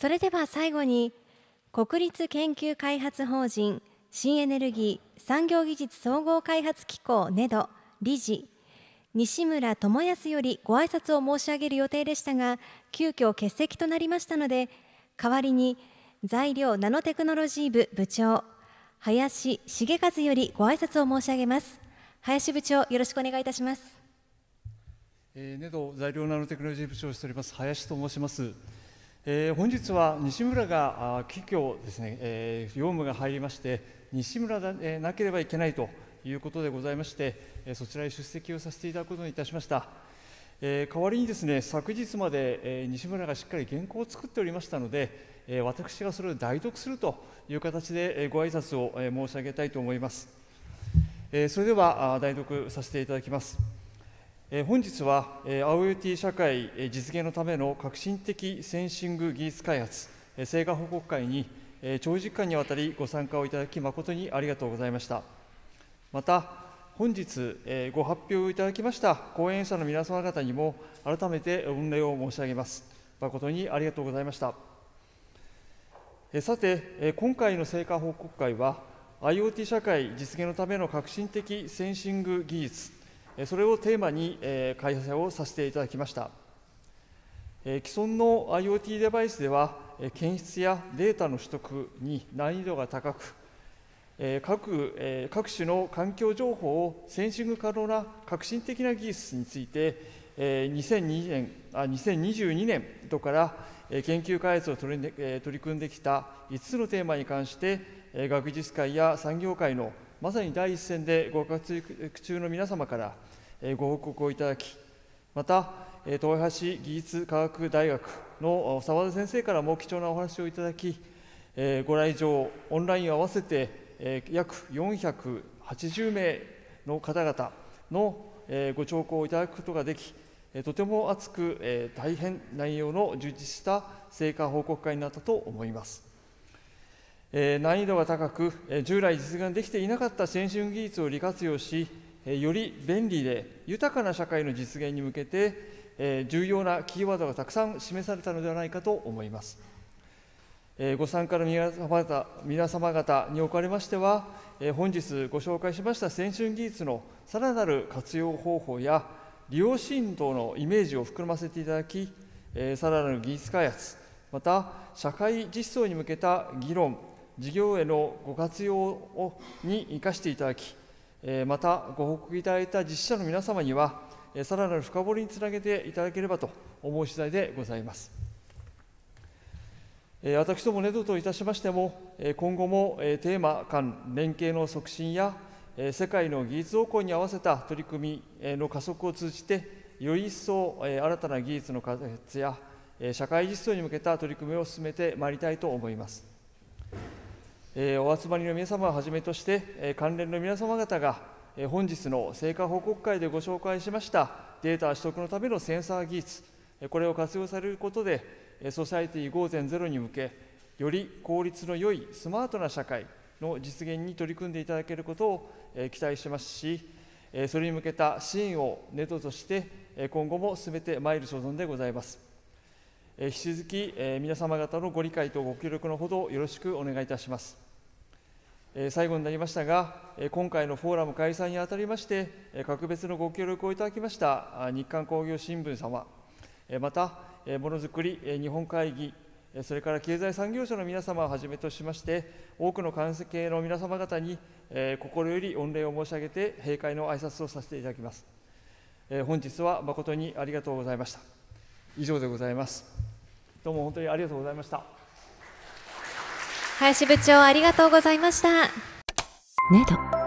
それでは最後に、国立研究開発法人新エネルギー産業技術総合開発機構NEDO理事西村智康よりご挨拶を申し上げる予定でしたが、急遽欠席となりましたので、代わりに材料ナノテクノロジー部部長林茂和よりご挨拶を申し上げます。林部長、よろしくお願いいたします。NEDO材料ナノテクノロジー部長をしております林と申します。本日は西村が急遽ですね、用務が入りまして、西村でなければいけないということでございまして、そちらへ出席をさせていただくことにいたしました。代わりにですね、昨日まで、西村がしっかり原稿を作っておりましたので、私がそれを代読するという形で、ご挨拶を、申し上げたいと思います。それでは代読させていただきます。本日は IoT 社会実現のための革新的センシング技術開発成果報告会に長時間にわたりご参加をいただき誠にありがとうございました。また本日ご発表いただきました講演者の皆様方にも改めて御礼を申し上げます。誠にありがとうございました。さて、今回の成果報告会は IoT 社会実現のための革新的センシング技術、それをテーマに開催をさせていただきました。既存の IoT デバイスでは、検出やデータの取得に難易度が高く、各種の環境情報をセンシング可能な革新的な技術について、2022年度から研究開発を取り組んできた5つのテーマに関して、学術界や産業界のまさに第一線でご活躍中の皆様からご報告をいただき、また、豊橋技術科学大学の澤田先生からも貴重なお話をいただき、ご来場、オンラインを合わせて約480名の方々のご聴講をいただくことができ、とても熱く大変内容の充実した成果報告会になったと思います。難易度が高く、従来実現できていなかった先進技術を利活用し、より便利で豊かな社会の実現に向けて、重要なキーワードがたくさん示されたのではないかと思います。ご参加の皆様方におかれましては、本日ご紹介しました先進技術のさらなる活用方法や、利用シーン等のイメージを膨らませていただき、さらなる技術開発、また社会実装に向けた議論、事業へのご活用に生かしていただき、またご報告いただいた実施者の皆様には、さらなる深掘りにつなげていただければと思う次第でございます。私どもNEDOといたしましても、今後もテーマ間連携の促進や、世界の技術動向に合わせた取り組みの加速を通じて、より一層新たな技術の開発や、社会実装に向けた取り組みを進めてまいりたいと思います。お集まりの皆様をはじめとして、関連の皆様方が、本日の成果報告会でご紹介しましたデータ取得のためのセンサー技術、これを活用されることで、ソサエティ 5.0 に向け、より効率の良いスマートな社会の実現に取り組んでいただけることを期待してますし、それに向けた支援をNEDOとして、今後も進めてまいる所存でございます。引き続き、皆様方のご理解とご協力のほどよろしくお願いいたします。最後になりましたが、今回のフォーラム開催にあたりまして、格別のご協力をいただきました日刊工業新聞様、また、ものづくり日本会議、それから経済産業省の皆様をはじめとしまして、多くの関係の皆様方に心より御礼を申し上げて、閉会の挨拶をさせていただきます。本日は誠にありがとうございました。以上でございます。どうも本当にありがとうございました。林部長、ありがとうございました。NEDO